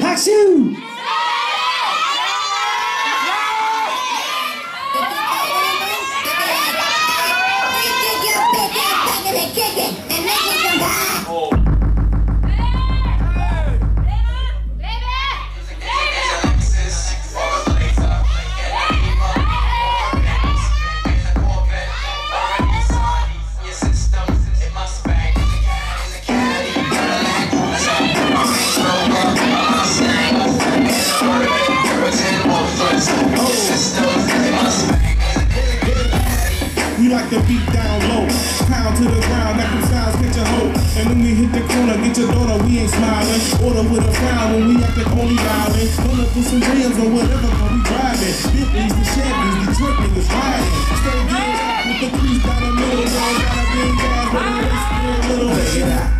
박수! We like to beat down low, pound to the ground, that sounds get your hoe. And when we hit the corner, get your daughter, we ain't smiling. Order with a frown when we act like only violent. Pull up with some rims or whatever, but we driving. Bentleys, the Chevys, the Detroit niggas riding. Stay geared up with the crease down the middle, y'all got a big ass, but it ain't still a little bit.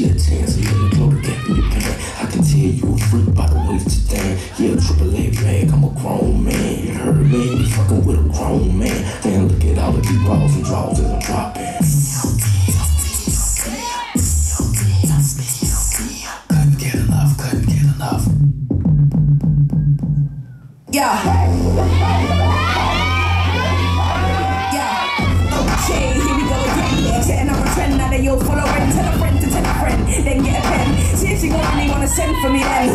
Your chance, so you're the glory gap in your pants. I can tell you a freak by the way that you stand. Yeah, triple A bag, I'm a grown man. You heard me? You fucking with a grown man. Damn, look at all the deep balls and draws that I'm dropping. Send for me then.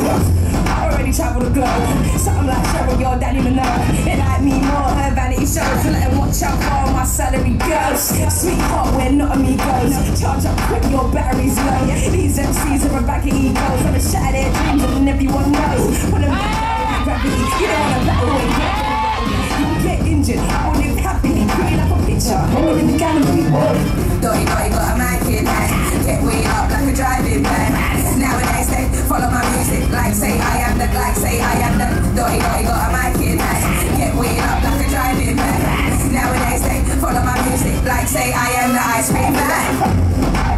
I already traveled the globe. Something like Cheryl, your Danny Minogue. It like me more, her vanity shows. So let her watch out for all my salary goes. Sweetheart, we're not amigos. Charge up quick, your battery's low. These MCs are a bag of egos. I'ma shatter their dreams and everyone knows. Put them back, gravity. You don't wanna battle with gravity. You'll get injured. I want it happy. Create up a picture. I'm in the gallery. Dotty, dotty, got a mic in hand. Get way up like a driving man. Nowadays they follow my music like say I am the, like say I am the. Dotty dotty got a mic in hand, get weed up like a driving man. Nowadays they follow my music like say I am the ice cream man.